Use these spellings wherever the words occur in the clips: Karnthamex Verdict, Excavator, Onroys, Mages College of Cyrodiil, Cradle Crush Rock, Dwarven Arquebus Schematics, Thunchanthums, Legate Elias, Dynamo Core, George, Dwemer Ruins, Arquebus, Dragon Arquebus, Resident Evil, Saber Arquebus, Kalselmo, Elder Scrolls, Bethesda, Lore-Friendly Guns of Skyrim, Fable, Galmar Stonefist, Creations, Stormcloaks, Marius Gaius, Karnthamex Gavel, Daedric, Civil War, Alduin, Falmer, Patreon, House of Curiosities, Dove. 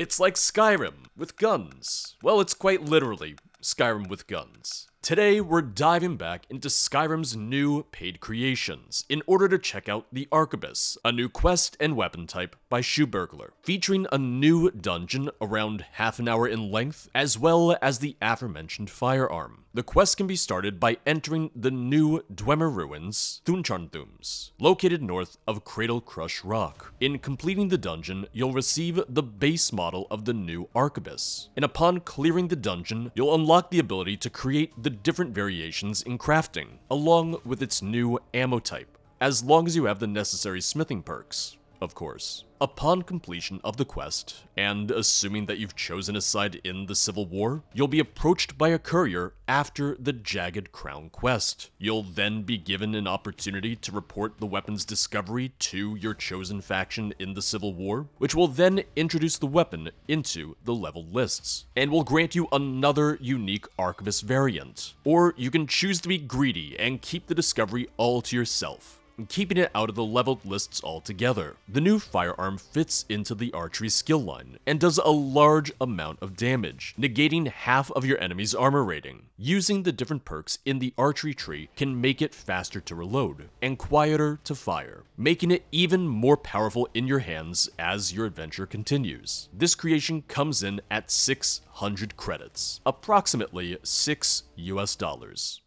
It's like Skyrim with guns. Well, it's quite literally Skyrim with guns. Today, we're diving back into Skyrim's new paid creations in order to check out the Arquebus, a new quest and weapon type by Shoeburglar, featuring a new dungeon around half an hour in length, as well as the aforementioned firearm. The quest can be started by entering the new Dwemer Ruins, Thunchanthums, located north of Cradle Crush Rock. In completing the dungeon, you'll receive the base model of the new Arquebus, and upon clearing the dungeon, you'll unlock the ability to create the different variations in crafting, along with its new ammo type, as long as you have the necessary smithing perks, of course. Upon completion of the quest, and assuming that you've chosen a side in the Civil War, you'll be approached by a courier after the Jagged Crown quest. You'll then be given an opportunity to report the weapon's discovery to your chosen faction in the Civil War, which will then introduce the weapon into the level lists, and will grant you another unique Arquebus variant. Or you can choose to be greedy and keep the discovery all to yourself, keeping it out of the leveled lists altogether. The new firearm fits into the archery skill line and does a large amount of damage, negating half of your enemy's armor rating. Using the different perks in the archery tree can make it faster to reload and quieter to fire, making it even more powerful in your hands as your adventure continues. This creation comes in at 600 credits, approximately $6 US.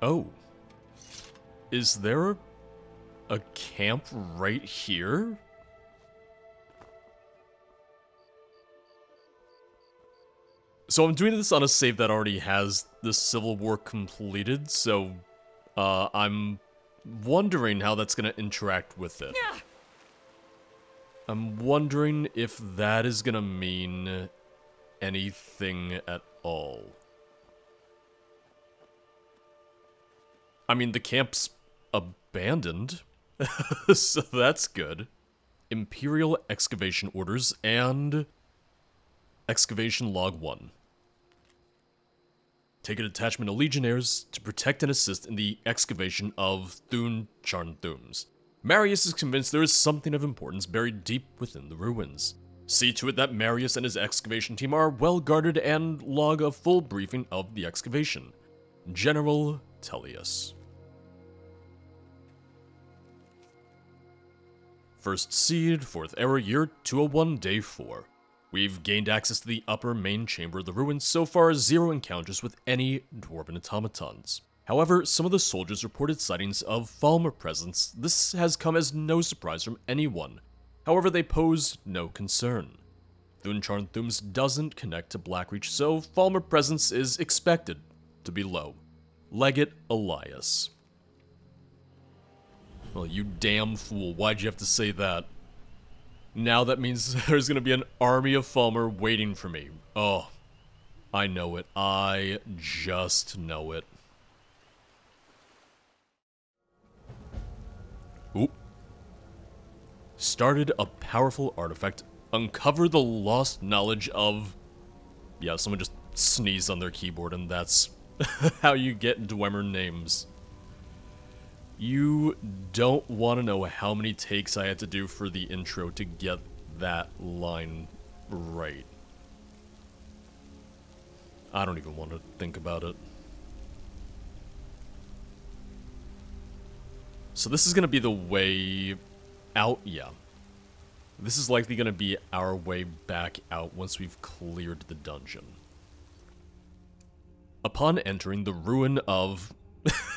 Oh. Is there a camp right here? So I'm doing this on a save that already has the Civil War completed, so I'm wondering how that's gonna interact with it. Yeah. I'm wondering if that is gonna mean anything at all. I mean, the camp's abandoned, so that's good. Imperial excavation orders and excavation log 1. Take a detachment of legionnaires to protect and assist in the excavation of Thunchanthums. Marius is convinced there is something of importance buried deep within the ruins. See to it that Marius and his excavation team are well guarded and log a full briefing of the excavation. General Tullius. First Seed, 4th Era, Year 201, Day 4. We've gained access to the upper main chamber of the ruins, so far 0 encounters with any Dwarven automatons. However, some of the soldiers reported sightings of Falmer presence. This has come as no surprise from anyone. However, they pose no concern. Thunchanthums doesn't connect to Blackreach, so Falmer presence is expected to be low. Legate Elias. Well, you damn fool, why'd you have to say that? Now that means there's gonna be an army of Falmer waiting for me. Oh, I know it. I just know it. Oop. Started a powerful artifact. Uncover the lost knowledge of... Yeah, someone just sneezed on their keyboard and that's... how you get Dwemer names. You don't want to know how many takes I had to do for the intro to get that line right. I don't even want to think about it. So this is going to be the way out, yeah. This is likely going to be our way back out once we've cleared the dungeon. Upon entering the ruin of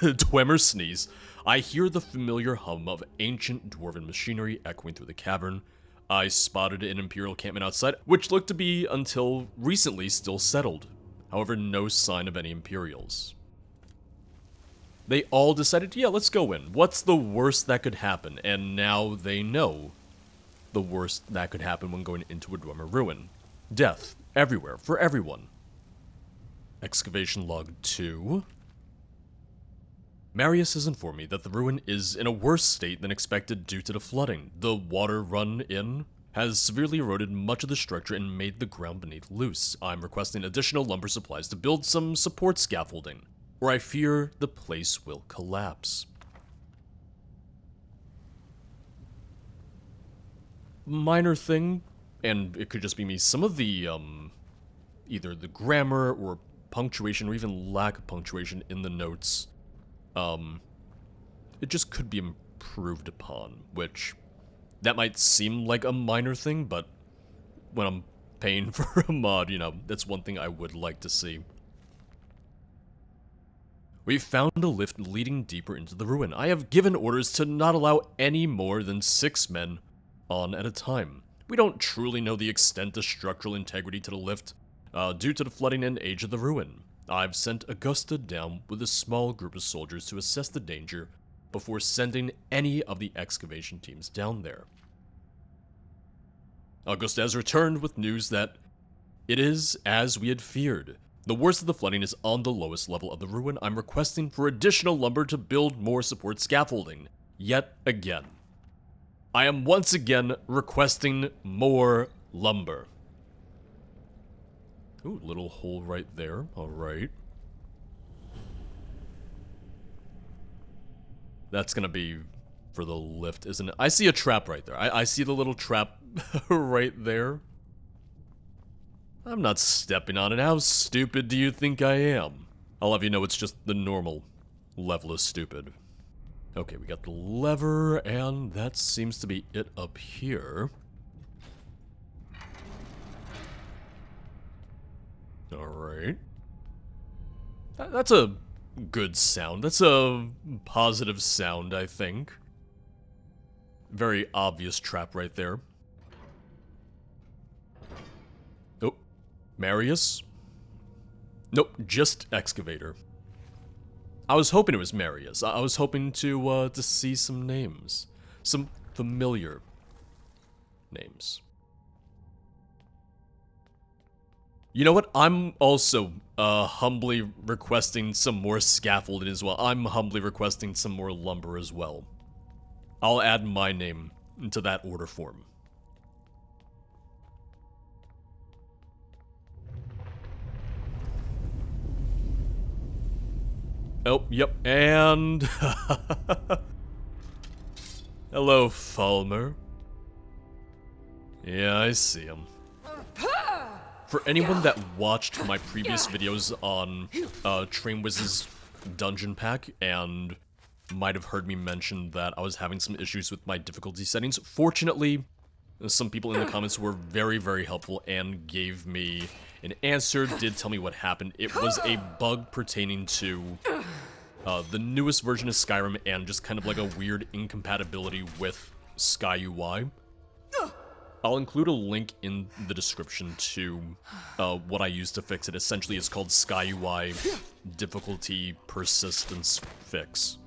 Dwemer Sneeze, I hear the familiar hum of ancient Dwarven machinery echoing through the cavern. I spotted an Imperial encampment outside, which looked to be, until recently, still settled. However, no sign of any Imperials. They all decided, yeah, let's go in. What's the worst that could happen? And now they know the worst that could happen when going into a Dwemer ruin. Death, everywhere, for everyone. Excavation log 2. Marius has informed me that the ruin is in a worse state than expected due to the flooding. The water run in has severely eroded much of the structure and made the ground beneath loose. I'm requesting additional lumber supplies to build some support scaffolding, or I fear the place will collapse. Minor thing, and it could just be me, some of the, either the grammar or punctuation or even lack of punctuation in the notes, it just could be improved upon, which that might seem like a minor thing, but when I'm paying for a mod, you know, that's one thing I would like to see. We found a lift leading deeper into the ruin. I have given orders to not allow any more than 6 men on at a time. We don't truly know the extent of structural integrity to the lift, due to the flooding and age of the ruin. I've sent Augusta down with a small group of soldiers to assess the danger before sending any of the excavation teams down there. Augusta has returned with news that it is as we had feared. The worst of the flooding is on the lowest level of the ruin. I'm requesting for additional lumber to build more support scaffolding, yet again. I am once again requesting more lumber. Ooh, little hole right there, alright. That's gonna be for the lift, isn't it? I see a trap right there. I see the little trap right there. I'm not stepping on it. How stupid do you think I am? I'll have you know it's just the normal level of stupid. Okay, we got the lever, and that seems to be it up here. Alright. That's a good sound. That's a positive sound, I think. Very obvious trap right there. Marius? Nope, just Excavator. I was hoping it was Marius. I was hoping to see some names. Some familiar names. You know what? I'm also humbly requesting some more scaffolding as well. I'm humbly requesting some more lumber as well. I'll add my name into that order form. Oh, yep, and... Hello, Falmer. Yeah, I see him. For anyone that watched my previous videos on Trainwiz's dungeon pack and might have heard me mention that I was having some issues with my difficulty settings, fortunately, some people in the comments were very, very helpful and gave me an answer, did tell me what happened. It was a bug pertaining to the newest version of Skyrim and just kind of like a weird incompatibility with SkyUI. I'll include a link in the description to what I used to fix it. Essentially, it's called SkyUI Difficulty Persistence Fix.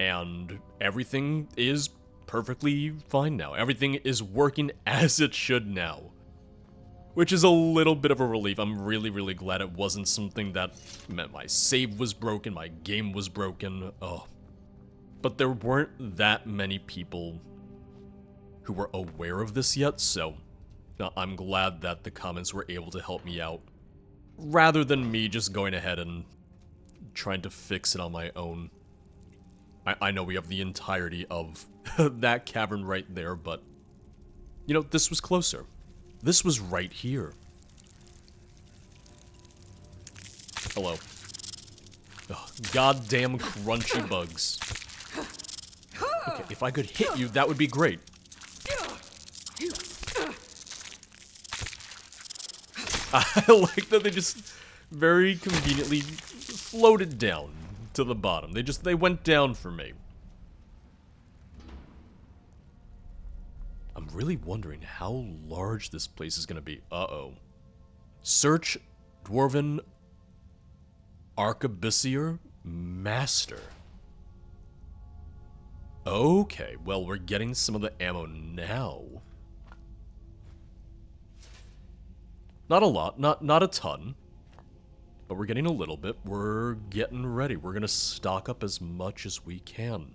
And everything is perfectly fine now. Everything is working as it should now, which is a little bit of a relief. I'm really, really glad it wasn't something that meant my save was broken, my game was broken. Oh, but there weren't that many people who were aware of this yet, so I'm glad that the comments were able to help me out rather than me just going ahead and trying to fix it on my own. I know we have the entirety of that cavern right there, but, you know, this was closer. This was right here. Hello. Oh, goddamn crunchy bugs. Okay, if I could hit you, that would be great. I like that they just very conveniently floated down to the bottom. They went down for me. I'm really wondering how large this place is gonna be. Uh-oh. Search Dwarven Arquebusier Master. Okay, well, we're getting some of the ammo now. Not a lot, not a ton. But we're getting a little bit. We're getting ready. We're gonna stock up as much as we can.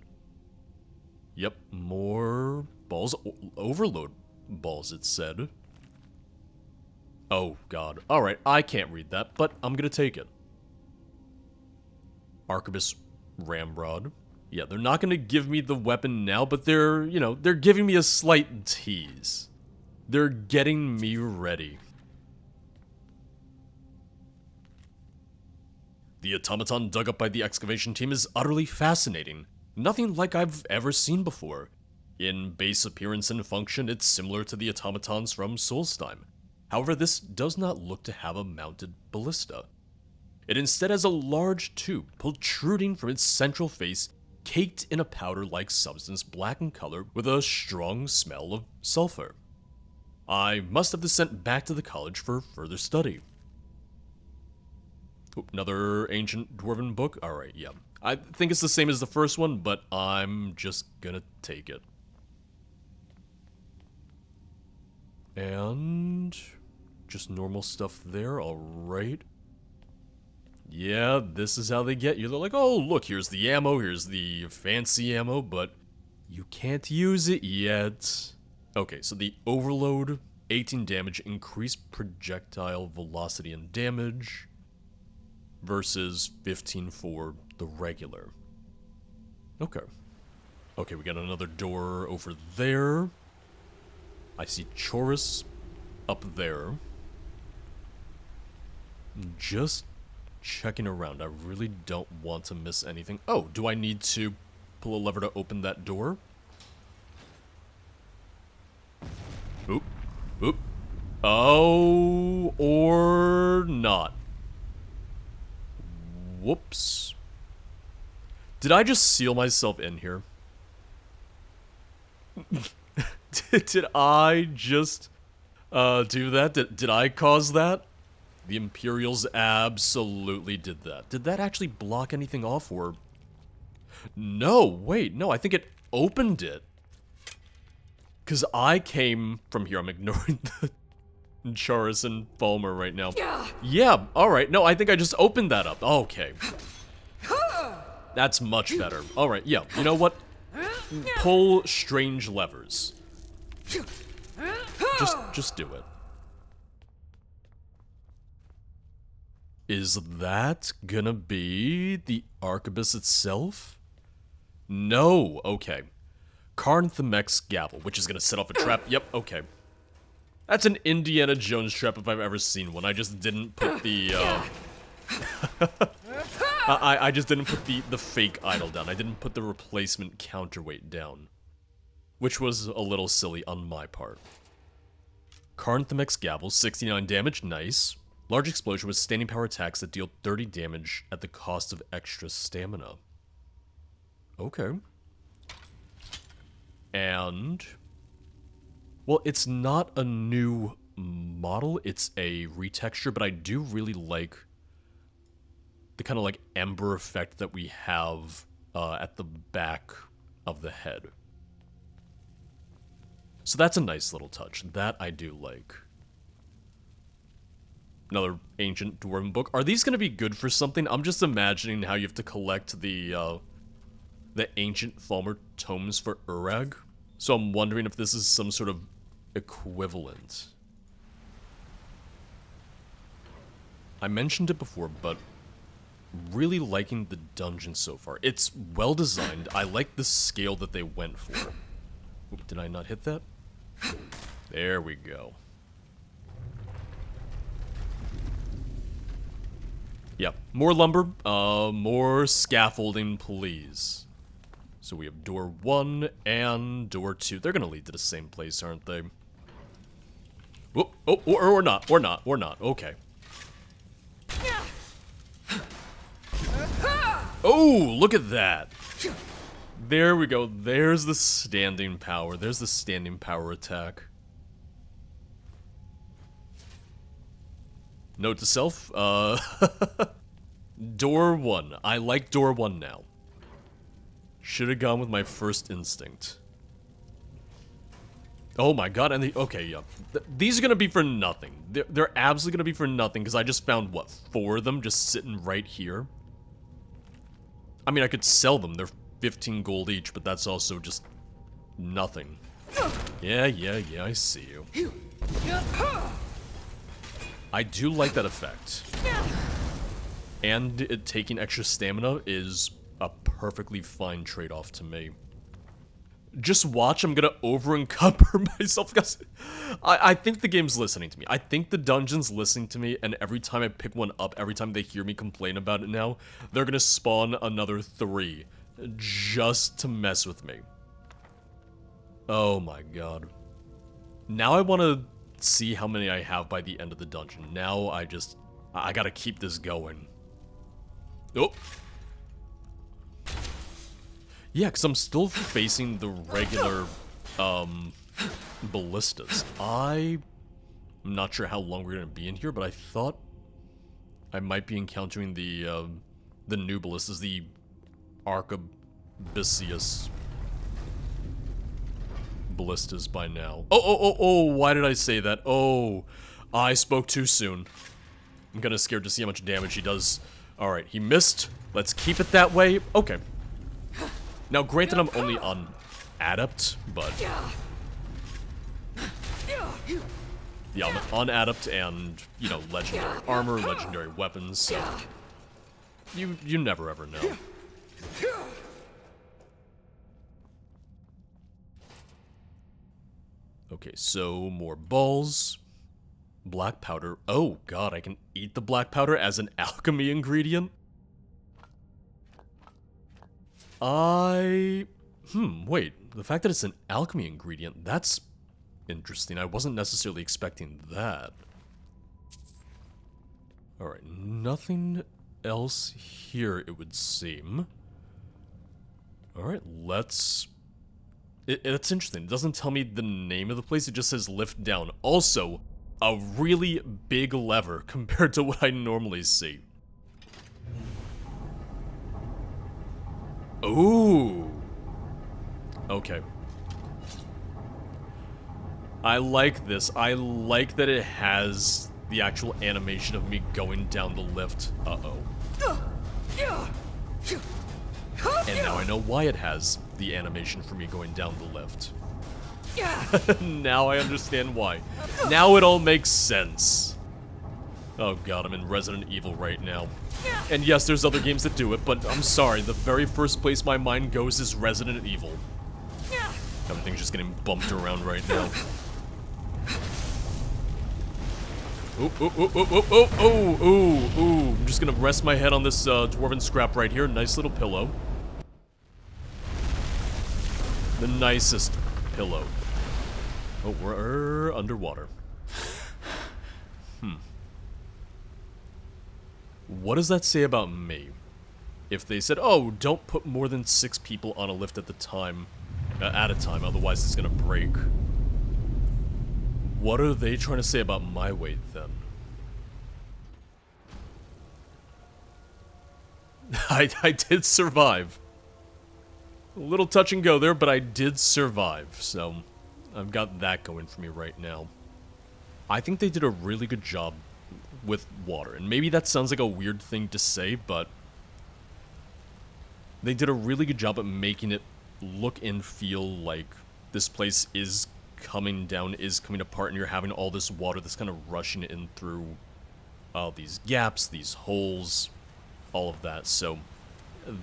Yep, more balls. Overload balls, it said. Oh, God. Alright, I can't read that, but I'm gonna take it. Arquebus Ramrod. Yeah, they're not gonna give me the weapon now, but they're giving me a slight tease. They're getting me ready. The automaton dug up by the excavation team is utterly fascinating. Nothing like I've ever seen before. In base appearance and function, it's similar to the automatons from Solstheim. However, this does not look to have a mounted ballista. It instead has a large tube protruding from its central face, caked in a powder-like substance black in color with a strong smell of sulfur. I must have this sent back to the college for further study. Oop, another ancient dwarven book? Alright, yeah. I think it's the same as the first one, but I'm just gonna take it. And just normal stuff there, alright. Yeah, this is how they get you. They're like, oh, look, here's the ammo, here's the fancy ammo, but you can't use it yet. Okay, so the overload, 18 damage, increased projectile velocity and damage, versus 15 for the regular. Okay. Okay, we got another door over there. I see Chorus up there. Just checking around. I really don't want to miss anything. Oh, do I need to pull a lever to open that door? Oop. Oop. Oh, or not. Whoops. Did I just seal myself in here? Did I just do that? Did I cause that? The Imperials absolutely did that. Did that actually block anything off, or... No, wait, no, I think it opened it. Because I came from here. I'm ignoring the Charis and Falmer right now. Yeah, alright, no, I think I just opened that up. Okay. That's much better. Alright, yeah, you know what? Pull strange levers. Just do it. Is that gonna be the Arquebus itself? No, okay. Karnthamex Gavel, which is gonna set off a trap. Yep, okay. That's an Indiana Jones trap if I've ever seen one. I just didn't put the, I just didn't put the fake idol down. I didn't put the replacement counterweight down. Which was a little silly on my part. Karnthamex Gavel, 69 damage, nice. Large explosion with standing power attacks that deal 30 damage at the cost of extra stamina. Okay. And... well, it's not a new model, it's a retexture, but I do really like the kind of like ember effect that we have at the back of the head. So that's a nice little touch, that I do like. Another ancient dwarven book. Are these going to be good for something? I'm just imagining how you have to collect the ancient Falmer tomes for Urag. So I'm wondering if this is some sort of equivalent. I mentioned it before, but really liking the dungeon so far. It's well designed. I like the scale that they went for. Oop, did I not hit that? There we go. Yeah, more lumber, more scaffolding, please. So we have door 1 and door 2. They're gonna lead to the same place, aren't they? Whoop, oh, or not, or not, or not. Okay. Oh, look at that. There we go. There's the standing power. There's the standing power attack. Note to self, door 1. I like door 1 now. Should have gone with my first instinct. Oh my god, and the... okay, yeah. These are gonna be for nothing. They're absolutely gonna be for nothing, because I just found, what, 4 of them just sitting right here? I mean, I could sell them. They're 15 gold each, but that's also just... nothing. Yeah, I see you. I do like that effect. And it taking extra stamina is... a perfectly fine trade-off to me. just watch, I'm gonna over-encumber myself, because I think the game's listening to me. I think the dungeon's listening to me, and every time I pick one up, every time they hear me complain about it now, they're gonna spawn another 3, just to mess with me. Oh my god. Now I wanna see how many I have by the end of the dungeon. Now I gotta keep this going. Oh! Yeah, because I'm still facing the regular, ballistas. I'm not sure how long we're going to be in here, but I thought I might be encountering the new ballistas, the Arquebusier ballistas by now. Oh, why did I say that? Oh, I spoke too soon. I'm kind of scared to see how much damage he does. Alright, he missed. Let's keep it that way. Okay. Now, granted, I'm only on Adept, but... yeah, I'm on Adept and, you know, legendary armor, legendary weapons, so... You never ever know. Okay, so more balls. Black powder. Oh, god, I can eat the black powder as an alchemy ingredient? Wait, the fact that it's an alchemy ingredient, that's interesting. I wasn't necessarily expecting that. Alright, nothing else here, it would seem. Alright, let's... It's interesting. It doesn't tell me the name of the place, it just says lift down. Also, a really big lever compared to what I normally see. Ooh. Okay. I like this. I like that it has the actual animation of me going down the lift. Uh-oh. And now I know why it has the animation for me going down the lift. Now I understand why. Now it all makes sense. Oh god, I'm in Resident Evil right now. And yes, there's other games that do it, but I'm sorry, the very first place my mind goes is Resident Evil. Everything's just getting bumped around right now. Ooh. I'm just gonna rest my head on this Dwarven scrap right here. Nice little pillow. The nicest pillow. Oh, we're underwater. What does that say about me? If they said, oh, don't put more than 6 people on a lift at a time, otherwise it's gonna break. What are they trying to say about my weight, then? I did survive. A little touch and go there, but I did survive, so I've got that going for me right now. I think they did a really good job with water, and maybe that sounds like a weird thing to say, but they did a really good job at making it look and feel like this place is coming down, is coming apart, and you're having all this water that's kind of rushing in through all these gaps, these holes, all of that, so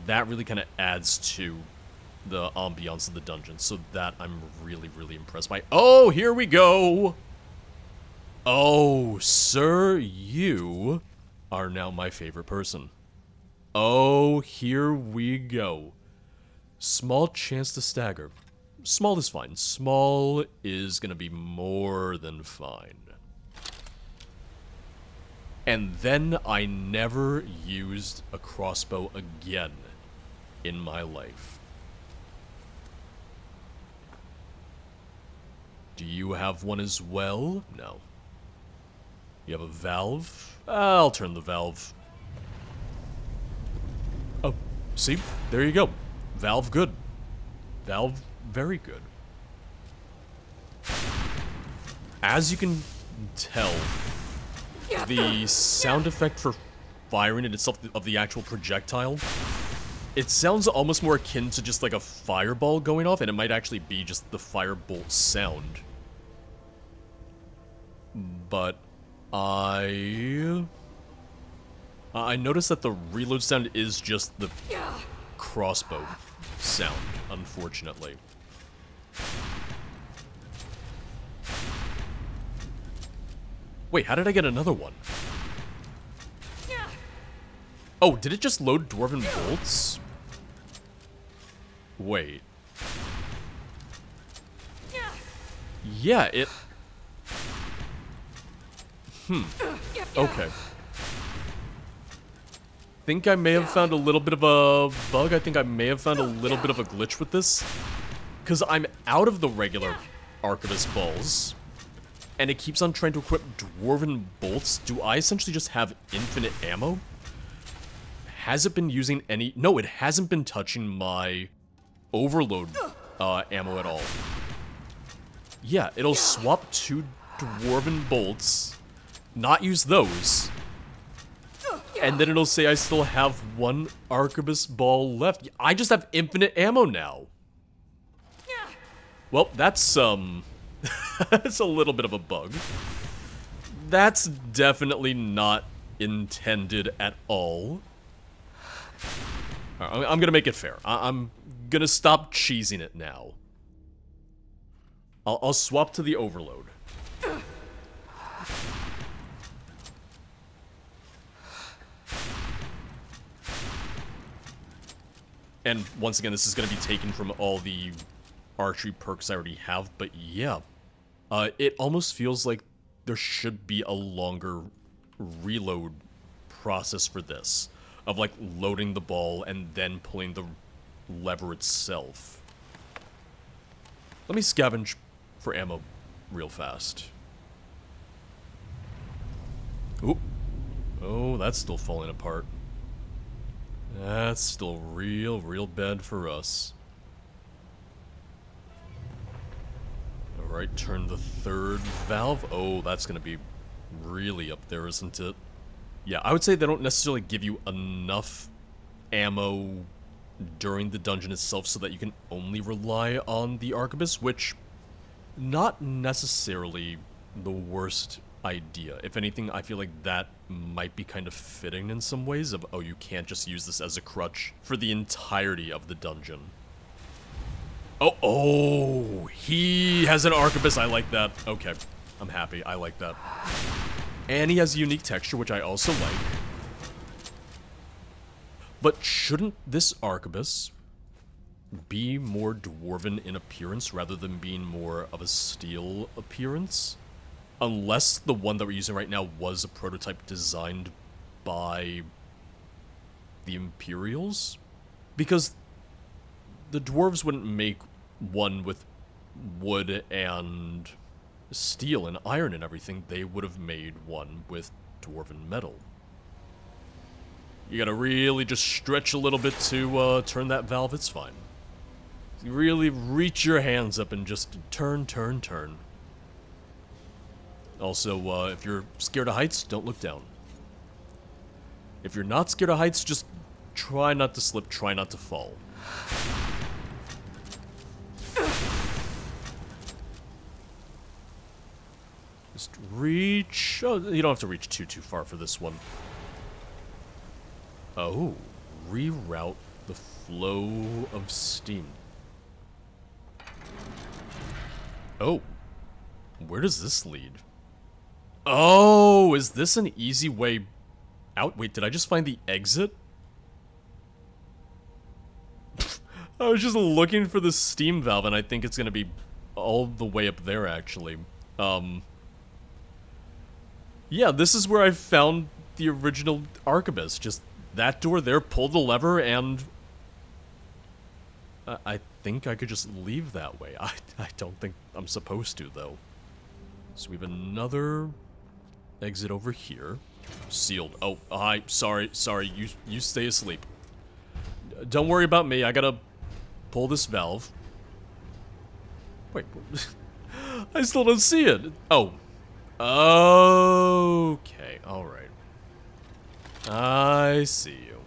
that really kind of adds to the ambiance of the dungeon, so that I'm really, really impressed by. Oh, here we go! Oh, sir, you are now my favorite person. Oh, here we go. Small chance to stagger. Small is fine. Small is gonna be more than fine. And then I never used a crossbow again in my life. Do you have one as well? No. You have a valve? I'll turn the valve. Oh, see? There you go. Valve good. Valve very good. As you can tell, the sound effect for firing it itself of the actual projectile, it sounds almost more akin to just like a fireball going off, and it might actually be just the firebolt sound. But I noticed that the reload sound is just the crossbow sound, unfortunately. Wait, how did I get another one? Oh, did it just load Dwarven bolts? Wait. Yeah, it... Hmm. Okay. I think I may have found a little bit of a bug. I think I may have found a little bit of a glitch with this. Because I'm out of the regular Arquebus balls. And it keeps on trying to equip Dwarven bolts. Do I essentially just have infinite ammo? Has it been using any... No, it hasn't been touching my overload ammo at all. Yeah, it'll swap two Dwarven bolts, not use those, and then it'll say I still have one Arquebus ball left. I just have infinite ammo now. Well, that's, that's a little bit of a bug. That's definitely not intended at all. I'm gonna make it fair. I'm gonna stop cheesing it now. I'll swap to the overload. And once again, this is gonna be taken from all the archery perks I already have, but yeah. It almost feels like there should be a longer reload process for this. Of like loading the ball and then pulling the lever itself. Let me scavenge for ammo real fast. Oop. Oh, that's still falling apart. That's still real bad for us. Alright, turn the third valve. Oh, that's gonna be really up there, isn't it? Yeah, I would say they don't necessarily give you enough ammo during the dungeon itself so that you can only rely on the Arquebus, which, not necessarily the worst idea. If anything, I feel like that might be kind of fitting in some ways of, oh, you can't just use this as a crutch for the entirety of the dungeon. Oh, oh, he has an Arquebus. I like that. Okay, I'm happy. I like that. And he has a unique texture, which I also like. But shouldn't this Arquebus be more Dwarven in appearance rather than being more of a steel appearance? Unless the one that we're using right now was a prototype designed by the Imperials? Because the Dwarves wouldn't make one with wood and steel and iron and everything. They would have made one with Dwarven metal. You gotta really just stretch a little bit to turn that valve, it's fine. You really reach your hands up and just turn. Also, if you're scared of heights, don't look down. If you're not scared of heights, just try not to slip, try not to fall. Just reach... Oh, you don't have to reach too far for this one. Oh, reroute the flow of steam. Oh, where does this lead? Oh, is this an easy way out? Wait, did I just find the exit? I was just looking for the steam valve, and I think it's going to be all the way up there, actually. Yeah, this is where I found the original Arquebus, just... that door there, pull the lever, and... I think I could just leave that way. I don't think I'm supposed to, though. So we have another exit over here. Sealed. Oh, hi. Sorry. You stay asleep. Don't worry about me. I gotta pull this valve. Wait. I still don't see it. Oh. Okay. All right. I see you.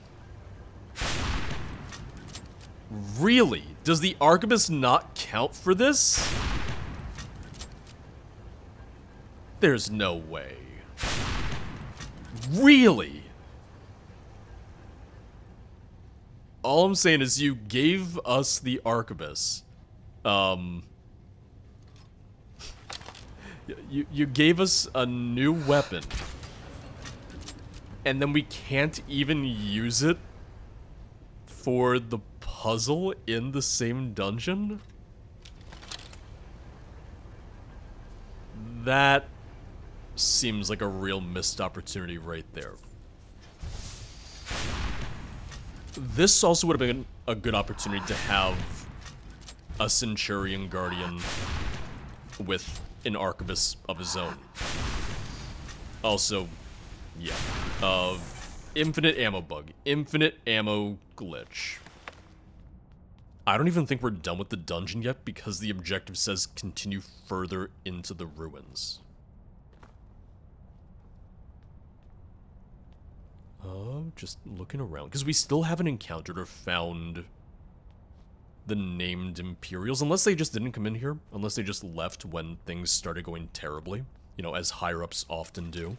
Really? Does the Arquebus not count for this? There's no way. Really? All I'm saying is you gave us the Arquebus. You gave us a new weapon, and then we can't even use it for the puzzle in the same dungeon? That seems like a real missed opportunity right there. This also would have been a good opportunity to have a Centurion Guardian with an Arquebus of his own. Also, yeah, infinite ammo bug, infinite ammo glitch. I don't even think we're done with the dungeon yet because the objective says continue further into the ruins. Just looking around, because we still haven't encountered or found the named Imperials, unless they just didn't come in here, unless they just left when things started going terribly, you know, as higher-ups often do.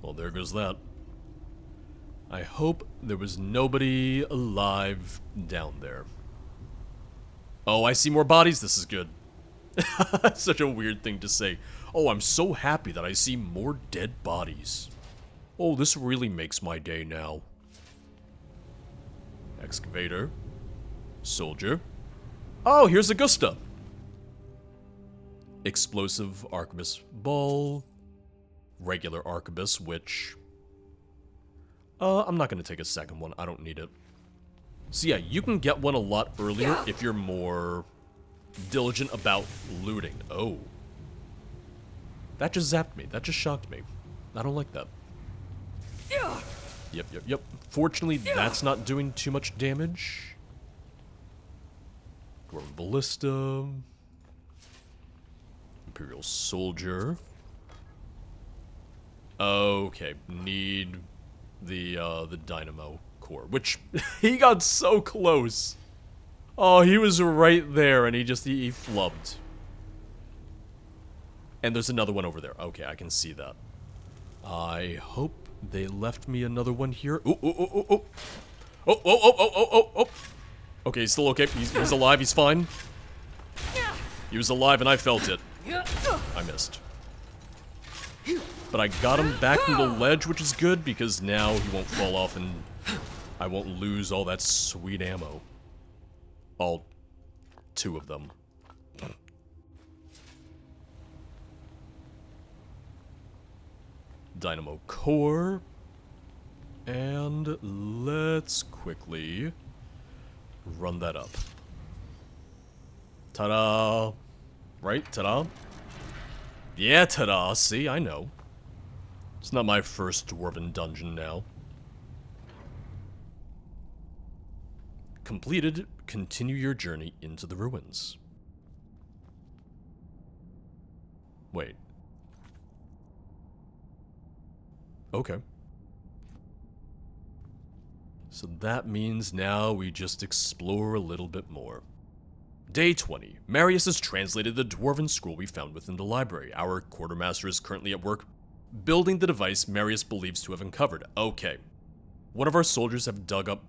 Well, there goes that. I hope there was nobody alive down there. Oh, I see more bodies. This is good. Such a weird thing to say. Oh, I'm so happy that I see more dead bodies. Oh, this really makes my day now. Excavator. Soldier. Oh, here's Augusta. Explosive Arquebus Ball. Regular Arquebus, which... I'm not going to take a second one. I don't need it. So yeah, you can get one a lot earlier if you're more diligent about looting. Oh. That just zapped me. That just shocked me. I don't like that. Yep. Fortunately, that's not doing too much damage. Dwarven Ballista. Imperial Soldier. Okay, need... the Dynamo Core, which he got so close. Oh, he was right there, and he just he flubbed. And there's another one over there. Okay, I can see that. I hope they left me another one here. Oh. Okay, he's still okay. He's alive. He's fine. He was alive, and I felt it. I missed. But I got him back from the ledge, which is good, because now he won't fall off and I won't lose all that sweet ammo. All two of them. Dynamo Core. And let's quickly run that up. Ta-da! Right? Ta-da? Yeah, ta-da! See, I know. It's not my first Dwarven dungeon now. Completed. Continue your journey into the ruins. Wait. Okay. So that means now we just explore a little bit more. Day 20. Marius has translated the Dwarven scroll we found within the library. Our quartermaster is currently at work building the device Marius believes to have uncovered. Okay. One of our soldiers have dug up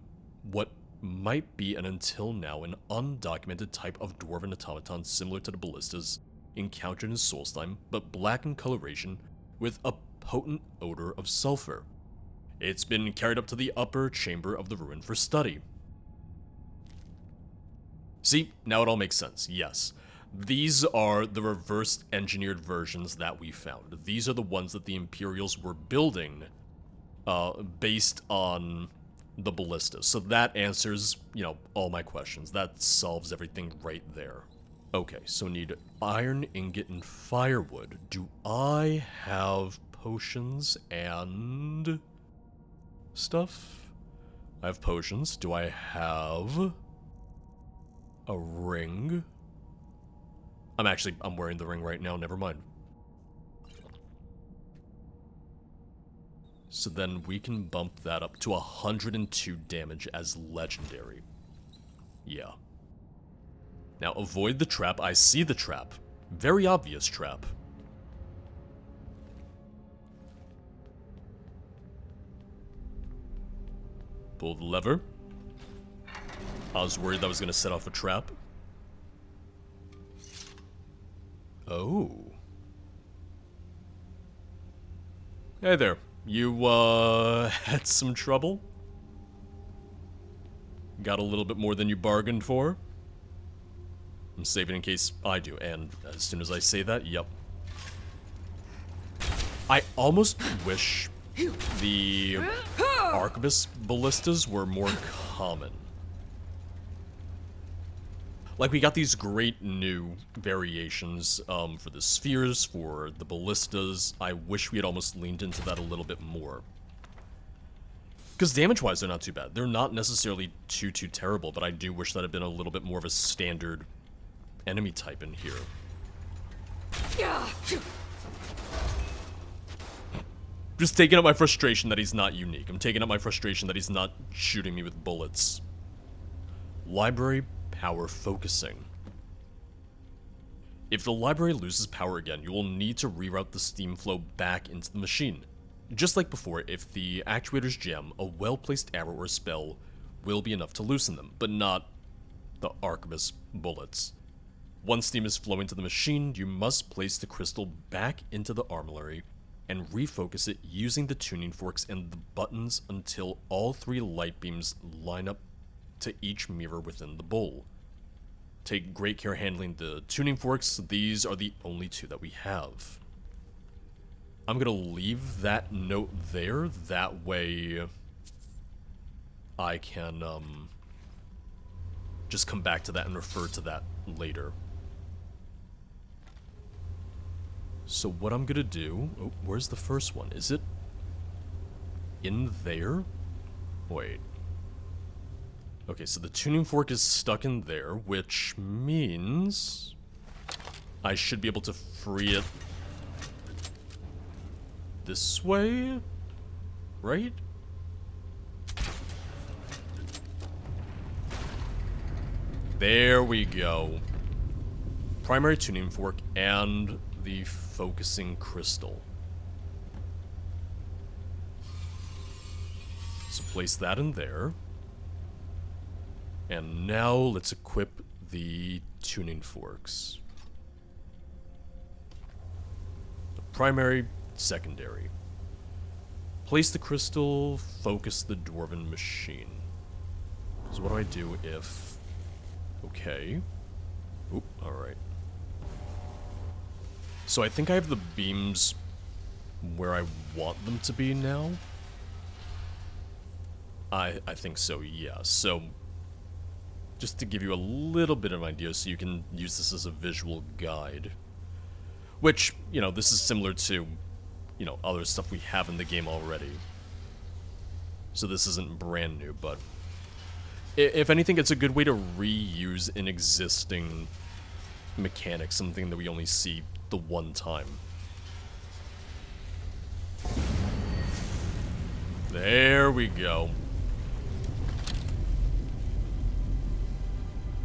what might be, and until now, an undocumented type of Dwarven automaton similar to the ballistas encountered in Solstheim, but black in coloration with a potent odor of sulfur. It's been carried up to the upper chamber of the ruin for study. See, now it all makes sense, yes. These are the reverse engineered versions that we found. These are the ones that the Imperials were building based on the ballista. So that answers, you know, all my questions. That solves everything right there. Okay, so need iron ingot and firewood. Do I have potions and stuff? I have potions. Do I have a ring? I'm wearing the ring right now, never mind. So then we can bump that up to 102 damage as legendary. Yeah. Now avoid the trap, I see the trap. Very obvious trap. Pull the lever. I was worried that was gonna set off a trap. Oh. Hey there. You, had some trouble? Got a little bit more than you bargained for? I'm saving in case I do, and as soon as I say that, yep. I almost wish the Arquebus ballistas were more common. Like, we got these great new variations for the spheres, for the ballistas. I wish we had almost leaned into that a little bit more. Because damage-wise, they're not too bad. They're not necessarily too terrible, but I do wish that had been a little bit more of a standard enemy type in here. Yeah. Just taking up my frustration that he's not unique. I'm taking up my frustration that he's not shooting me with bullets. Library power focusing. If the library loses power again, you will need to reroute the steam flow back into the machine. Just like before, if the actuators jam, a well-placed arrow or spell will be enough to loosen them, but not the Arquebus bullets. Once steam is flowing to the machine, you must place the crystal back into the armillary and refocus it using the tuning forks and the buttons until all three light beams line up to each mirror within the bowl. Take great care handling the tuning forks. These are the only two that we have. I'm gonna leave that note there. That way I can just come back to that and refer to that later. So what I'm gonna do... Oh, where's the first one? Is it in there? Wait. Okay, so the tuning fork is stuck in there, which means I should be able to free it this way, right? There we go. Primary tuning fork and the focusing crystal. So place that in there. And now let's equip the tuning forks. The primary, secondary. Place the crystal, focus the dwarven machine. So what do I do if... Okay. Oop, alright. So I think I have the beams where I want them to be now. I think so, yeah. So... just to give you a little bit of an idea so you can use this as a visual guide. Which, you know, this is similar to, you know, other stuff we have in the game already. So this isn't brand new, but... if anything, it's a good way to reuse an existing mechanic, something that we only see the one time. There we go.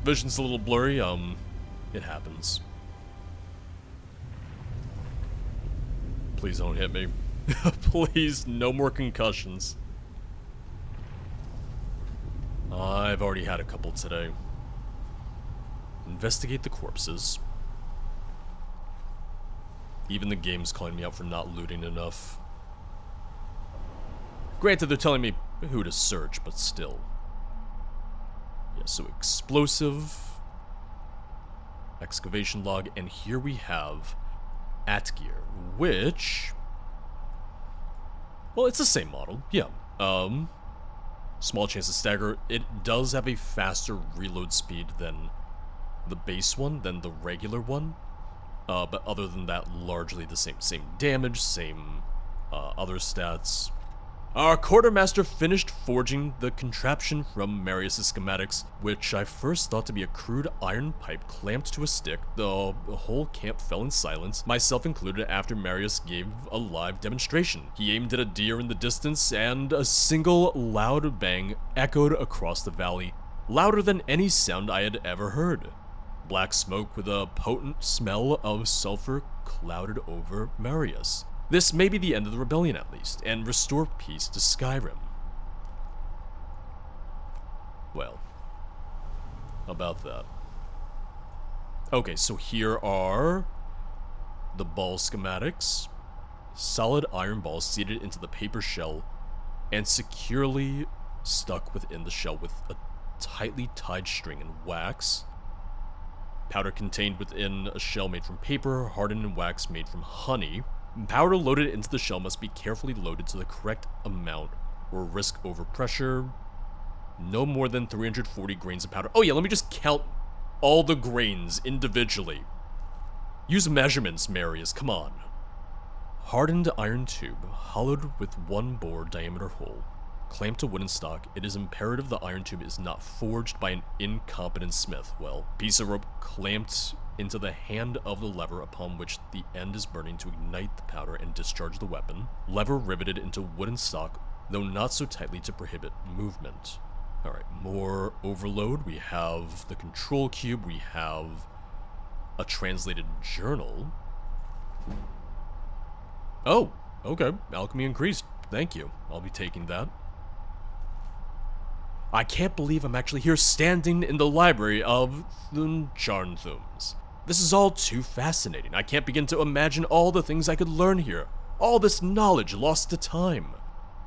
Vision's a little blurry, it happens. Please don't hit me. Please, no more concussions. I've already had a couple today. Investigate the corpses. Even the game's calling me out for not looting enough. Granted, they're telling me who to search, but still. Yeah, so explosive, excavation log, and here we have Atgear, which, well, it's the same model, yeah. Small chance to stagger. It does have a faster reload speed than the base one, than the regular one, but other than that, largely the same damage, same other stats. Our quartermaster finished forging the contraption from Marius' schematics, which I first thought to be a crude iron pipe clamped to a stick. The whole camp fell in silence, myself included, after Marius gave a live demonstration. He aimed at a deer in the distance, and a single loud bang echoed across the valley, louder than any sound I had ever heard. Black smoke with a potent smell of sulfur clouded over Marius. This may be the end of the rebellion, at least, and restore peace to Skyrim. Well, about that. Okay, so here are The ball schematics. Solid iron balls seated into the paper shell and securely stuck within the shell with a tightly tied string and wax. Powder contained within a shell made from paper, hardened in wax made from honey. Powder loaded into the shell must be carefully loaded to the correct amount or risk overpressure. No more than 340 grains of powder. Oh yeah, let me just count all the grains individually. Use measurements, Marius, come on. Hardened iron tube, hollowed with one bore diameter hole. Clamped to wooden stock, it is imperative the iron tube is not forged by an incompetent smith. Well, piece of rope clamped into the hand of the lever upon which the end is burning to ignite the powder and discharge the weapon. Lever riveted into wooden stock, though not so tightly to prohibit movement. Alright, more overload. We have the control cube, we have a translated journal. Oh, okay. Alchemy increased. Thank you. I'll be taking that. I can't believe I'm actually here standing in the library of Thunchanthums. This is all too fascinating. I can't begin to imagine all the things I could learn here. All this knowledge lost to time.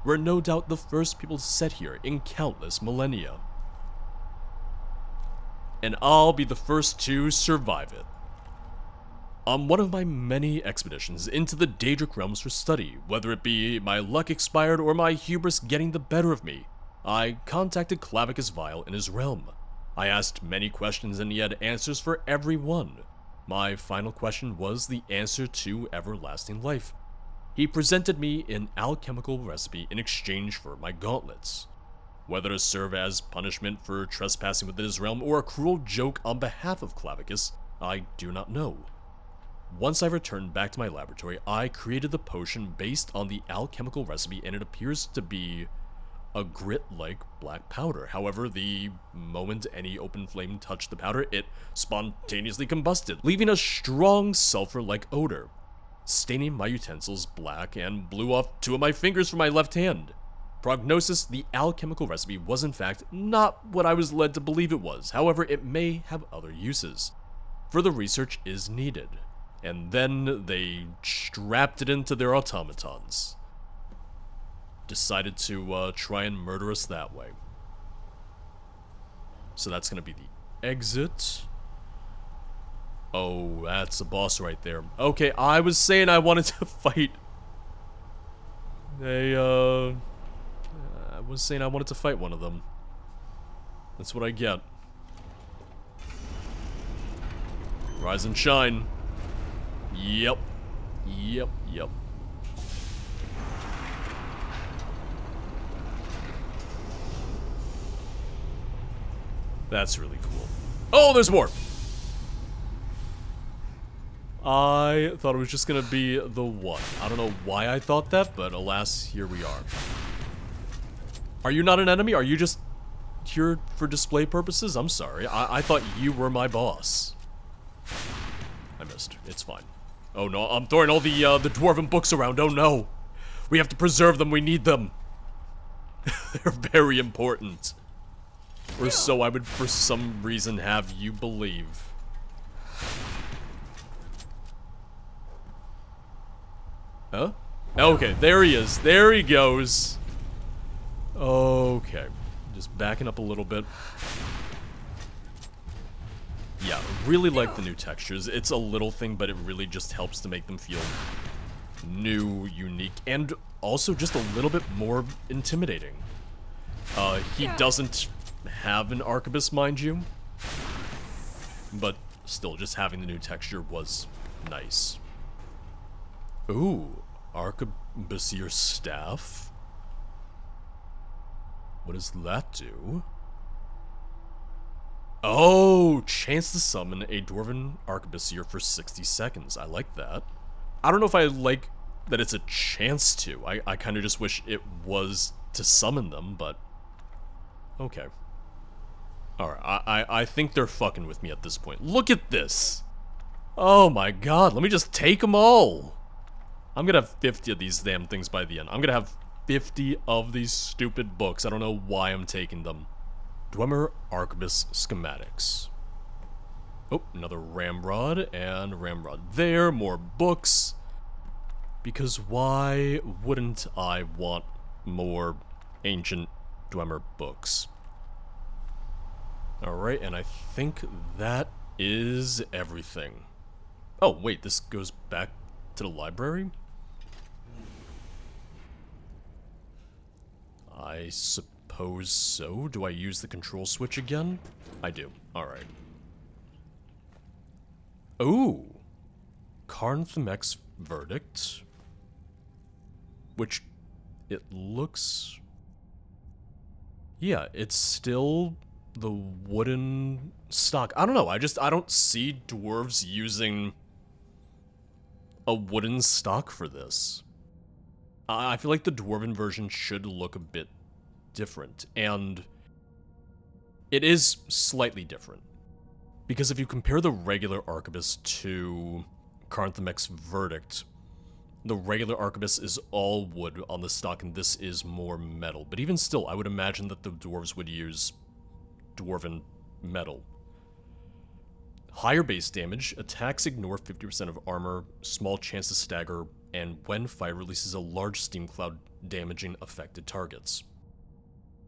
We're no doubt the first people set here in countless millennia. And I'll be the first to survive it. On one of my many expeditions into the Daedric realms for study, whether it be my luck expired or my hubris getting the better of me, I contacted Clavicus Vile in his realm. I asked many questions and he had answers for every one. My final question was the answer to everlasting life. He presented me an alchemical recipe in exchange for my gauntlets. Whether to serve as punishment for trespassing within his realm or a cruel joke on behalf of Clavicus, I do not know. Once I returned back to my laboratory, I created the potion based on the alchemical recipe and it appears to be a grit-like black powder. However, the moment any open flame touched the powder, it spontaneously combusted, leaving a strong sulfur-like odor, staining my utensils black and blew off two of my fingers from my left hand. Prognosis, the alchemical recipe was in fact not what I was led to believe it was. However, it may have other uses. Further research is needed. And then they strapped it into their automatons. Decided to try and murder us that way. So that's gonna be the exit. Oh, that's a boss right there. Okay, I was saying I wanted to fight. I was saying I wanted to fight one of them. That's what I get. Rise and shine. Yep. Yep, yep. That's really cool. Oh, there's more! I thought it was just gonna be the one. I don't know why I thought that, but alas, here we are. Are you not an enemy? Are you just here for display purposes? I'm sorry. I thought you were my boss. I missed. It's fine. Oh no, I'm throwing all the Dwarven books around. Oh no. We have to preserve them. We need them. They're very important. Or so I would for some reason have you believe. Huh? Okay, there he is. There he goes. Okay. Just backing up a little bit. Yeah, really like the new textures. It's a little thing, but it really just helps to make them feel new, unique, and also just a little bit more intimidating. He doesn't have an Arquebus, mind you, but still, just having the new texture was nice. Ooh, Arquebusier staff? What does that do? Oh, chance to summon a Dwarven Arquebusier for 60 seconds. I like that. I don't know if I like that it's a chance to. I kind of just wish it was to summon them, but okay. Alright, I think they're fucking with me at this point. Look at this! Oh my god, let me just take them all! I'm gonna have 50 of these damn things by the end. I'm gonna have 50 of these stupid books. I don't know why I'm taking them. Dwemer Arquebus Schematics. Oh, another ramrod, and ramrod there, more books. Because why wouldn't I want more ancient Dwemer books? Alright, and I think that is everything. Oh, wait, this goes back to the library? I suppose so. Do I use the control switch again? I do. Alright. Ooh! Karnthamex Verdict. Which, it looks... yeah, it's still the wooden stock. I don't know, I don't see dwarves using a wooden stock for this. I feel like the dwarven version should look a bit different, and it is slightly different. Because if you compare the regular Arquebus to Karnthamex Verdict, the regular Arquebus is all wood on the stock, and this is more metal. But even still, I would imagine that the dwarves would use dwarven metal. Higher base damage, attacks ignore 50% of armor, small chance to stagger, and when fire releases a large steam cloud damaging affected targets.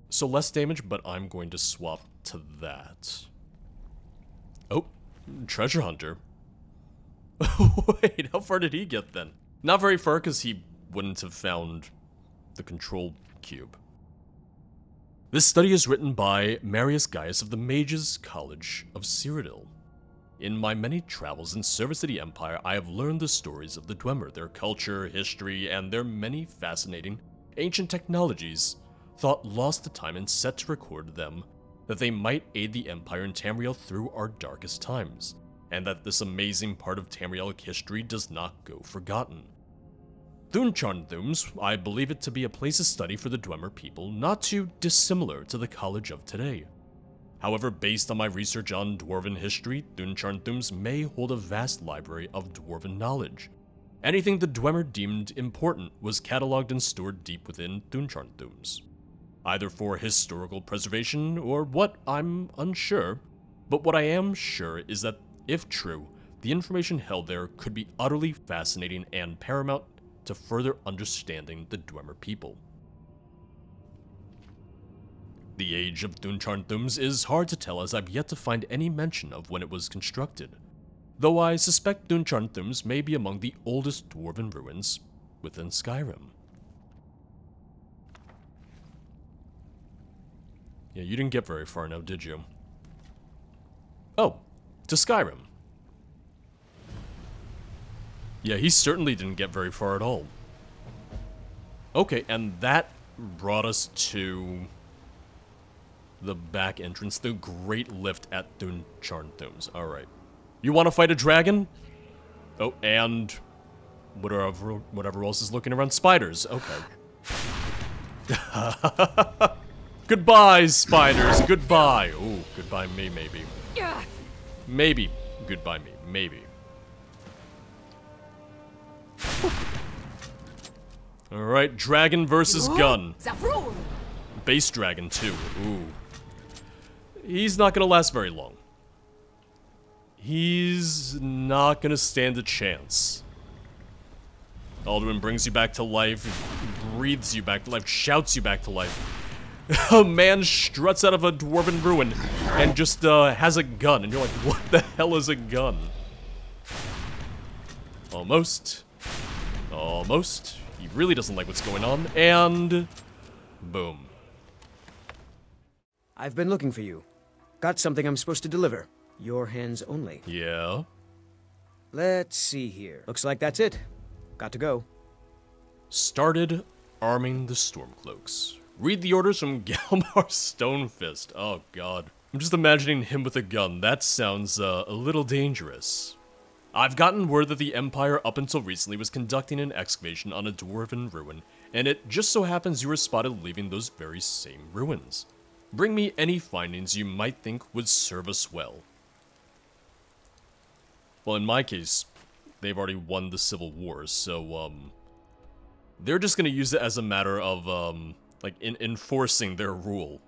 So less damage, but I'm going to swap to that. Oh, treasure hunter. Wait, how far did he get then? Not very far, because he wouldn't have found the control cube. This study is written by Marius Gaius of the Mages College of Cyrodiil. In my many travels in service to the Empire, I have learned the stories of the Dwemer, their culture, history, and their many fascinating ancient technologies, thought lost to time and set to record them, that they might aid the Empire in Tamriel through our darkest times, and that this amazing part of Tamrielic history does not go forgotten. Thunchanthums, I believe it to be a place of study for the Dwemer people, not too dissimilar to the college of today. However, based on my research on Dwarven history, Thunchanthums may hold a vast library of Dwarven knowledge. Anything the Dwemer deemed important was catalogued and stored deep within Thunchanthums, either for historical preservation or what, I'm unsure. But what I am sure is that, if true, the information held there could be utterly fascinating and paramount to further understanding the Dwemer people. The age of Thunchanthums is hard to tell, as I've yet to find any mention of when it was constructed, though I suspect Thunchanthums may be among the oldest Dwarven ruins within Skyrim. Yeah, you didn't get very far now, did you? Oh, to Skyrim. Yeah, he certainly didn't get very far at all. Okay, and that brought us to the back entrance, the Great Lift at Thunchanthums. Alright. You want to fight a dragon? Oh, and whatever else is looking around. Spiders. Okay. Goodbye, spiders. Goodbye. Ooh, goodbye me, maybe. Maybe. Goodbye me. Maybe. Alright, dragon versus gun. Base dragon, too. Ooh. He's not gonna last very long. He's not gonna stand a chance. Alduin brings you back to life, breathes you back to life, shouts you back to life. A man struts out of a dwarven ruin and just has a gun, and you're like, what the hell is a gun? Almost. Almost. He really doesn't like what's going on, and... boom. I've been looking for you. Got something I'm supposed to deliver. Your hands only. Yeah? Let's see here. Looks like that's it. Got to go. Started arming the Stormcloaks. Read the orders from Galmar Stonefist. Oh, God. I'm just imagining him with a gun. That sounds a little dangerous. I've gotten word that the Empire up until recently was conducting an excavation on a dwarven ruin, and it just so happens you were spotted leaving those very same ruins. Bring me any findings you might think would serve us well. Well, in my case, they've already won the Civil War, so, they're just gonna use it as a matter of, like, in enforcing their rule.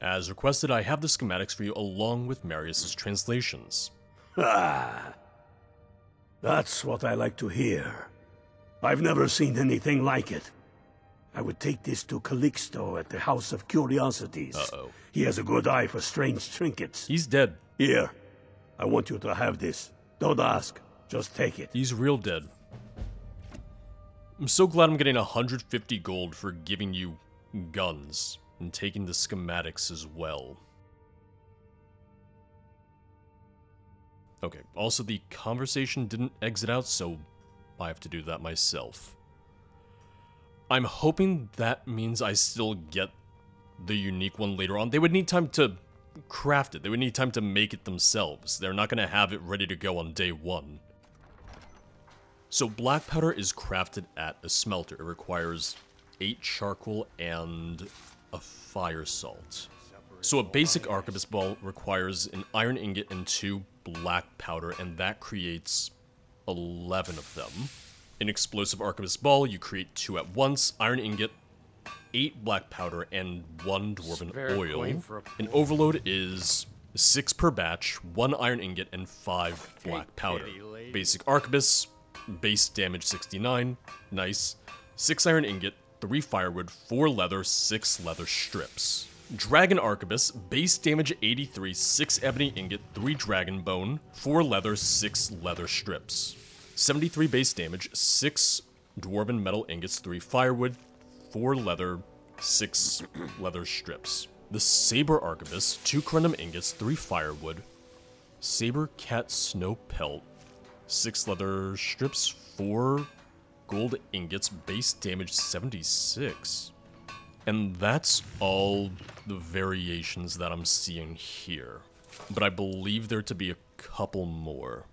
As requested, I have the schematics for you along with Marius's translations. Ah, that's what I like to hear. I've never seen anything like it. I would take this to Calixto at the House of Curiosities. Uh-oh. He has a good eye for strange trinkets. He's dead. Here, I want you to have this. Don't ask, just take it. He's real dead. I'm so glad I'm getting 150 gold for giving you guns and taking the schematics as well. Okay, also the conversation didn't exit out, so I have to do that myself. I'm hoping that means I still get the unique one later on. They would need time to craft it. They would need time to make it themselves. They're not going to have it ready to go on day one. So black powder is crafted at a smelter. It requires 8 charcoal and a fire salt. So a basic arquebus ball requires an iron ingot and 2 black powder, and that creates 11 of them. An explosive arquebus ball, you create 2 at once. Iron ingot, 8 black powder, and 1 dwarven oil. An overload is 6 per batch, 1 iron ingot, and 5 black powder. Basic arquebus, base damage 69, nice. 6 iron ingot, 3 firewood, 4 leather, 6 leather strips. Dragon Arquebus, base damage 83, 6 ebony ingot, 3 dragon bone, 4 leather, 6 leather strips. 73 base damage, 6 dwarven metal ingots, 3 firewood, 4 leather, 6 leather strips. The Saber Arquebus, 2 corundum ingots, 3 firewood, saber cat snow pelt, 6 leather strips, 4 gold ingots, base damage 76. And that's all the variations that I'm seeing here, but I believe there to be a couple more.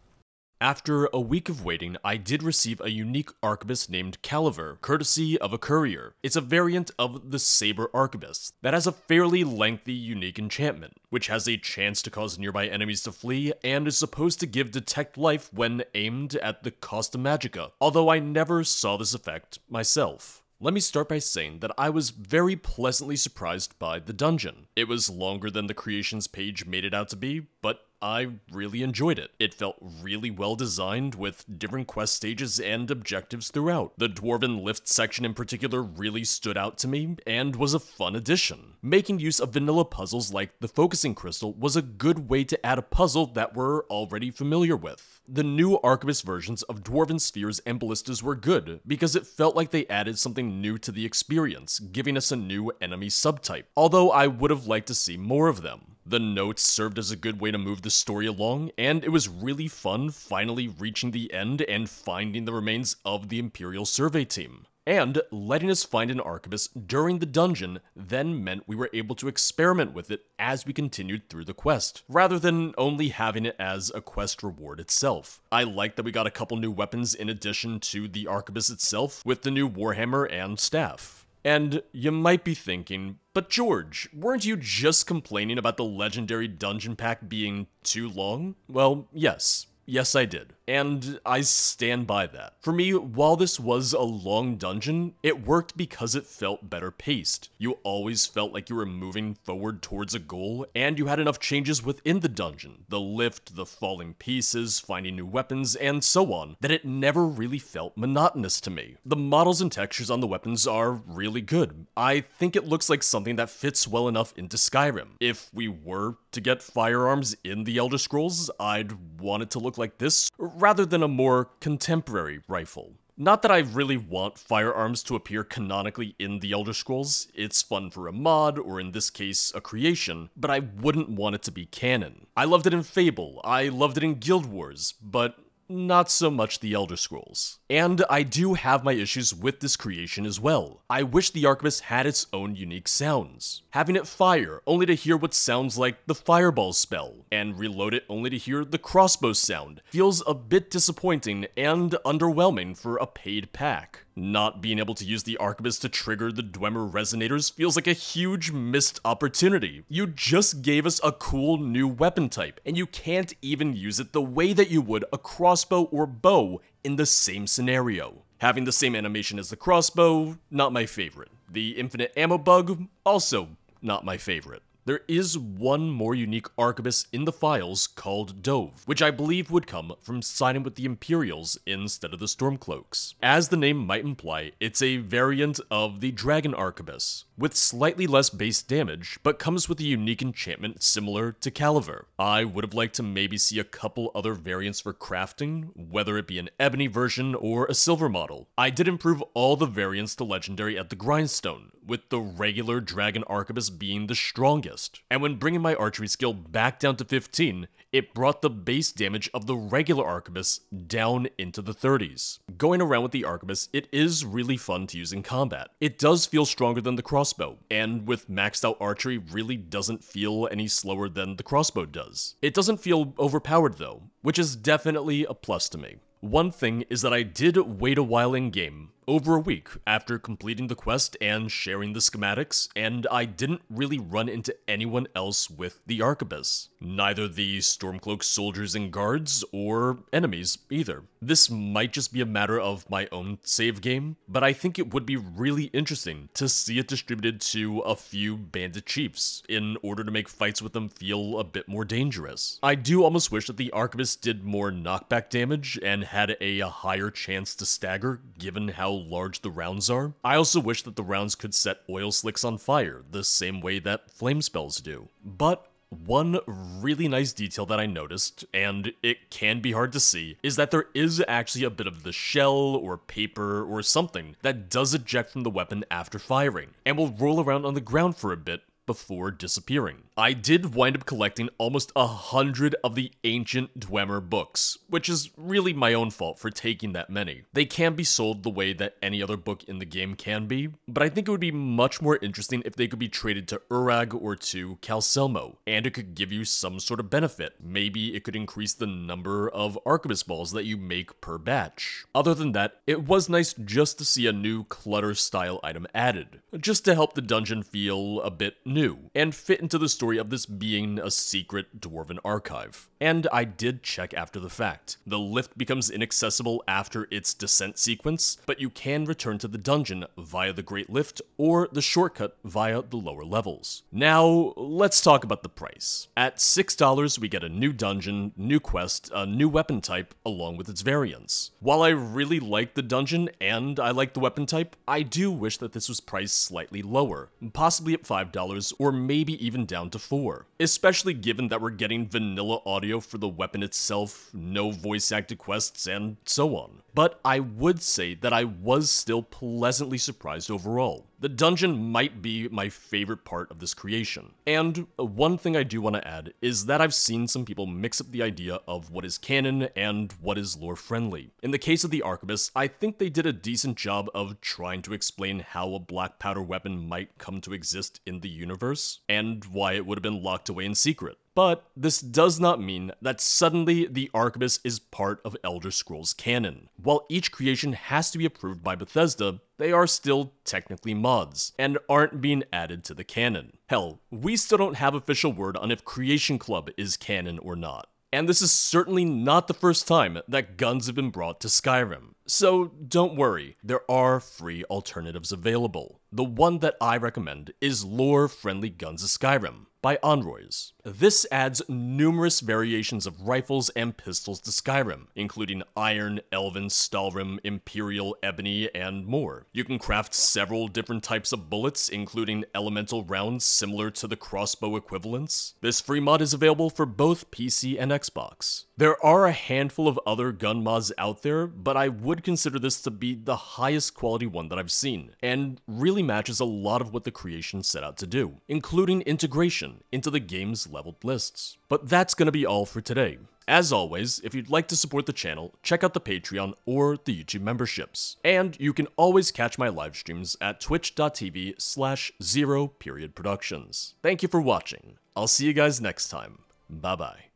After a week of waiting, I did receive a unique arquebus named Caliver, courtesy of a courier. It's a variant of the Saber Arquebus that has a fairly lengthy unique enchantment, which has a chance to cause nearby enemies to flee and is supposed to give detect life when aimed at the Costa Magica, although I never saw this effect myself. Let me start by saying that I was very pleasantly surprised by the dungeon. It was longer than the creations page made it out to be, but I really enjoyed it. It felt really well designed with different quest stages and objectives throughout. The Dwarven Lift section in particular really stood out to me and was a fun addition. Making use of vanilla puzzles like the Focusing Crystal was a good way to add a puzzle that we're already familiar with. The new Arquebus versions of Dwarven Spheres and Ballistas were good because it felt like they added something new to the experience, giving us a new enemy subtype, although I would have liked to see more of them. The notes served as a good way to move the story along, and it was really fun finally reaching the end and finding the remains of the Imperial Survey Team. And letting us find an arquebus during the dungeon then meant we were able to experiment with it as we continued through the quest, rather than only having it as a quest reward itself. I liked that we got a couple new weapons in addition to the arquebus itself, with the new warhammer and staff. And you might be thinking, but George, weren't you just complaining about the legendary dungeon pack being too long? Well, yes. Yes, I did. And I stand by that. For me, while this was a long dungeon, it worked because it felt better paced. You always felt like you were moving forward towards a goal, and you had enough changes within the dungeon, the lift, the falling pieces, finding new weapons, and so on, that it never really felt monotonous to me. The models and textures on the weapons are really good. I think it looks like something that fits well enough into Skyrim. If we were to get firearms in the Elder Scrolls, I'd want it to look like this, rather than a more contemporary rifle. Not that I really want firearms to appear canonically in the Elder Scrolls, it's fun for a mod, or in this case, a creation, but I wouldn't want it to be canon. I loved it in Fable, I loved it in Guild Wars, but not so much the Elder Scrolls. And I do have my issues with this creation as well. I wish the Arquebus had its own unique sounds. Having it fire, only to hear what sounds like the fireball spell, and reload it only to hear the crossbow sound, feels a bit disappointing and underwhelming for a paid pack. Not being able to use the Arquebus to trigger the Dwemer Resonators feels like a huge missed opportunity. You just gave us a cool new weapon type, and you can't even use it the way that you would a crossbow or bow in the same scenario. Having the same animation as the crossbow, not my favorite. The infinite ammo bug, also not my favorite. There is one more unique Arquebus in the files called Dove, which I believe would come from signing with the Imperials instead of the Stormcloaks. As the name might imply, it's a variant of the Dragon Arquebus, with slightly less base damage, but comes with a unique enchantment similar to Caliver. I would have liked to maybe see a couple other variants for crafting, whether it be an ebony version or a silver model. I did improve all the variants to legendary at the grindstone, with the regular Dragon Arquebus being the strongest. And when bringing my archery skill back down to 15, it brought the base damage of the regular Arquebus down into the 30s. Going around with the Arquebus, it is really fun to use in combat. It does feel stronger than the crossbow, and with maxed out archery really doesn't feel any slower than the crossbow does. It doesn't feel overpowered though, which is definitely a plus to me. One thing is that I did wait a while in game, over a week after completing the quest and sharing the schematics, and I didn't really run into anyone else with the Arquebus. Neither the Stormcloak soldiers and guards, or enemies, either. This might just be a matter of my own save game, but I think it would be really interesting to see it distributed to a few bandit chiefs, in order to make fights with them feel a bit more dangerous. I do almost wish that the Arquebus did more knockback damage, and had a higher chance to stagger, given how large the rounds are. I also wish that the rounds could set oil slicks on fire, the same way that flame spells do. But one really nice detail that I noticed, and it can be hard to see, is that there is actually a bit of the shell or paper or something that does eject from the weapon after firing, and will roll around on the ground for a bit before disappearing. I did wind up collecting almost 100 of the ancient Dwemer books, which is really my own fault for taking that many. They can be sold the way that any other book in the game can be, but I think it would be much more interesting if they could be traded to Urag or to Kalselmo, and it could give you some sort of benefit. Maybe it could increase the number of Arquebus balls that you make per batch. Other than that, it was nice just to see a new clutter-style item added, just to help the dungeon feel a bit new, and fit into the story of this being a secret Dwarven archive. And I did check after the fact. The lift becomes inaccessible after its descent sequence, but you can return to the dungeon via the Great Lift or the shortcut via the lower levels. Now, let's talk about the price. At $6, we get a new dungeon, new quest, a new weapon type, along with its variants. While I really like the dungeon and I like the weapon type, I do wish that this was priced slightly lower, possibly at $5 or maybe even down to $4, especially given that we're getting vanilla audio for the weapon itself, no voice acted quests, and so on. But I would say that I was still pleasantly surprised overall. The dungeon might be my favorite part of this creation. And one thing I do want to add is that I've seen some people mix up the idea of what is canon and what is lore friendly. In the case of the Arquebus, I think they did a decent job of trying to explain how a black powder weapon might come to exist in the universe, and why it would have been locked away in secret. But this does not mean that suddenly the Arquebus is part of Elder Scrolls canon. While each creation has to be approved by Bethesda, they are still technically mods, and aren't being added to the canon. Hell, we still don't have official word on if Creation Club is canon or not. And this is certainly not the first time that guns have been brought to Skyrim. So don't worry, there are free alternatives available. The one that I recommend is Lore-Friendly Guns of Skyrim by Onroys. This adds numerous variations of rifles and pistols to Skyrim, including Iron, Elven, Stalrim, Imperial, Ebony, and more. You can craft several different types of bullets, including elemental rounds similar to the crossbow equivalents. This free mod is available for both PC and Xbox. There are a handful of other gun mods out there, but I would consider this to be the highest quality one that I've seen, and really matches a lot of what the creation set out to do, including integration into the game's leveled lists. But that's gonna be all for today. As always, if you'd like to support the channel, check out the Patreon or the YouTube memberships. And you can always catch my live streams at twitch.tv/0periodproductions. Thank you for watching. I'll see you guys next time. Bye bye.